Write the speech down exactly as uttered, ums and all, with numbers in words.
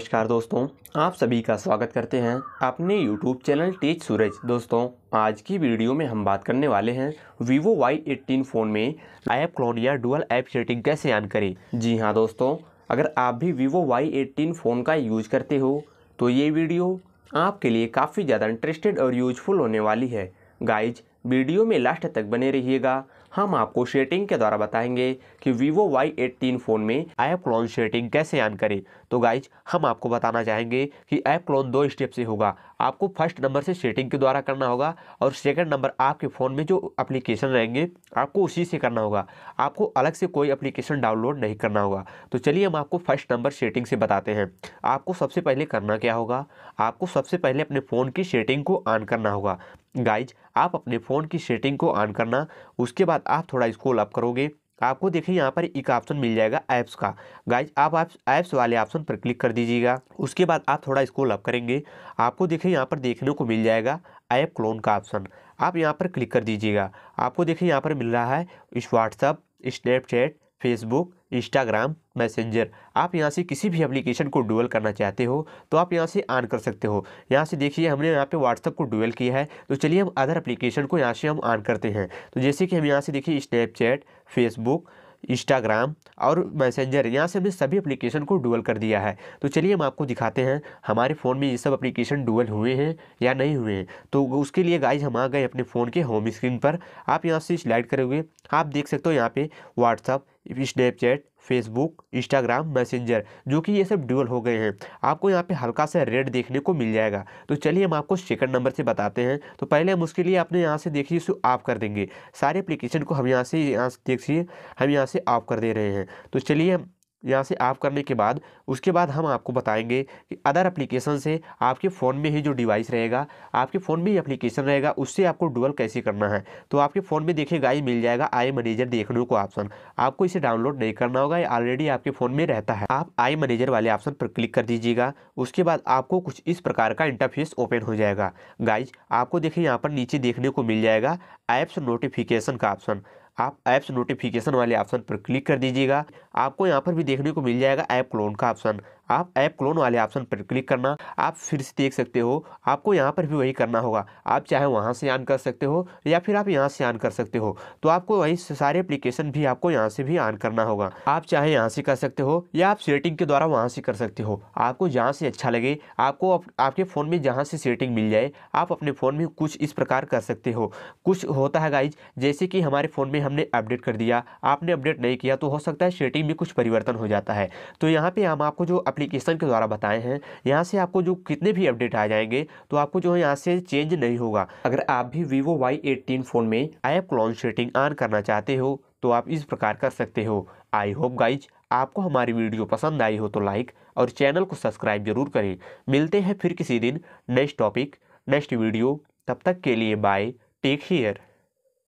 नमस्कार दोस्तों, आप सभी का स्वागत करते हैं अपने YouTube चैनल टेक सूरज। दोस्तों, आज की वीडियो में हम बात करने वाले हैं Vivo वाई अठारह फ़ोन में ऐप क्लोन या डुअल ऐप सेटिंग कैसे ऑन करें। जी हाँ दोस्तों, अगर आप भी Vivo वाई अठारह फ़ोन का यूज करते हो तो ये वीडियो आपके लिए काफ़ी ज़्यादा इंटरेस्टेड और यूजफुल होने वाली है। गाइज, वीडियो में लास्ट तक बने रहिएगा। हम आपको सेटिंग के द्वारा बताएंगे कि Vivo वाई अठारह फ़ोन में ऐप क्लोन सेटिंग कैसे ऑन करें। तो गाइज, हम आपको बताना चाहेंगे कि ऐप क्लोन दो स्टेप से होगा। आपको फर्स्ट नंबर से सेटिंग के द्वारा करना होगा और सेकंड नंबर आपके फ़ोन में जो एप्लीकेशन रहेंगे आपको उसी से करना होगा। आपको अलग से कोई एप्लीकेशन डाउनलोड नहीं करना होगा। तो चलिए हम आपको फर्स्ट नंबर सेटिंग से बताते हैं। आपको सबसे पहले करना क्या होगा, आपको सबसे पहले अपने फ़ोन की सेटिंग को ऑन करना होगा। गाइज, आप अपने फ़ोन की सेटिंग को ऑन करना, उसके बाद आप थोड़ा स्क्रॉल अप करोगे, आपको देखिए यहाँ पर एक ऑप्शन मिल जाएगा ऐप्स का। गाइज, आप ऐप्स वाले ऑप्शन पर क्लिक कर दीजिएगा। उसके बाद आप थोड़ा स्क्रॉल अप करेंगे, आपको देखिए यहाँ पर देखने को मिल जाएगा ऐप क्लोन का ऑप्शन। आप यहाँ पर क्लिक कर दीजिएगा। आपको देखिए यहाँ पर मिल रहा है इस WhatsApp, Snapchat, Facebook, Instagram, Messenger. आप यहाँ से किसी भी एप्लीकेशन को डुअल करना चाहते हो तो आप यहाँ से ऑन कर सकते हो। यहाँ से देखिए, हमने यहाँ पे व्हाट्सअप को डुअल किया है, तो चलिए हम अदर एप्लीकेशन को यहाँ से हम ऑन करते हैं। तो जैसे कि हम यहाँ से देखिए स्नैपचैट, फेसबुक, इंस्टाग्राम और मैसेंजर, यहाँ से हमने सभी एप्लीकेशन को डुअल कर दिया है। तो चलिए हम आपको दिखाते हैं हमारे फ़ोन में ये सब एप्लीकेशन डुअल हुए हैं या नहीं हुए हैं। तो उसके लिए गाइज हम आ गए अपने फ़ोन के होम स्क्रीन पर। आप यहाँ से स्लाइड करोगे, आप देख सकते हो यहाँ पे WhatsApp, Snapchat, Facebook, Instagram, Messenger, जो कि ये सब डुअल हो गए हैं। आपको यहाँ पे हल्का सा रेड देखने को मिल जाएगा। तो चलिए हम आपको सेकंड नंबर से बताते हैं। तो पहले हम उसके लिए अपने यहाँ से देखिए इसको ऑफ कर देंगे। सारे एप्लीकेशन को हम यहाँ से यहाँ से देखिए हम यहाँ से ऑफ कर दे रहे हैं। तो चलिए हम यहाँ से ऑफ करने के बाद उसके बाद हम आपको बताएंगे कि अदर एप्लीकेशन से आपके फ़ोन में ही जो डिवाइस रहेगा, आपके फ़ोन में ही एप्लीकेशन रहेगा, उससे आपको डुअल कैसे करना है। तो आपके फ़ोन में देखिए गाइस मिल जाएगा आई मैनेजर देखने को ऑप्शन। आपको इसे डाउनलोड नहीं करना होगा, ये ऑलरेडी आपके फ़ोन में रहता है। आप आई मैनेजर वाले ऑप्शन पर क्लिक कर दीजिएगा। उसके बाद आपको कुछ इस प्रकार का इंटरफेस ओपन हो जाएगा। गाइज, आपको देखिए यहाँ पर नीचे देखने को मिल जाएगा ऐप्स नोटिफिकेशन का ऑप्शन। आप ऐप्स नोटिफिकेशन वाले ऑप्शन पर क्लिक कर दीजिएगा। आपको यहाँ पर भी देखने को मिल जाएगा ऐप क्लोन का ऑप्शन। आप ऐप क्लोन वाले ऑप्शन पर क्लिक करना, आप फिर से देख सकते हो। आपको यहाँ पर भी वही करना होगा। आप चाहे वहाँ से ऑन कर सकते हो या फिर आप यहाँ से ऑन कर सकते हो। तो आपको वही सारे एप्लीकेशन भी आपको यहाँ से भी ऑन करना होगा। आप चाहे यहाँ से कर सकते हो या आप सेटिंग के द्वारा वहाँ से कर सकते हो। आपको जहाँ से अच्छा लगे, आपको आप, आपके फ़ोन में जहाँ से सेटिंग मिल जाए, आप अपने फ़ोन में कुछ इस प्रकार कर सकते हो। कुछ होता है गाइज, जैसे कि हमारे फ़ोन में हमने अपडेट कर दिया, आपने अपडेट नहीं किया तो हो सकता है सेटिंग में कुछ परिवर्तन हो जाता है। तो यहाँ पर हम आपको जो एप्लीकेशन के द्वारा बताए हैं, यहाँ से आपको जो कितने भी अपडेट आ जाएंगे तो आपको जो है यहाँ से चेंज नहीं होगा। अगर आप भी Vivo वाई अठारह फ़ोन में ऐप क्लोन सेटिंग ऑन करना चाहते हो तो आप इस प्रकार कर सकते हो। आई होप गाइज आपको हमारी वीडियो पसंद आई हो तो लाइक और चैनल को सब्सक्राइब जरूर करें। मिलते हैं फिर किसी दिन नेक्स्ट टॉपिक, नेक्स्ट वीडियो। तब तक के लिए बाय, टेक केयर।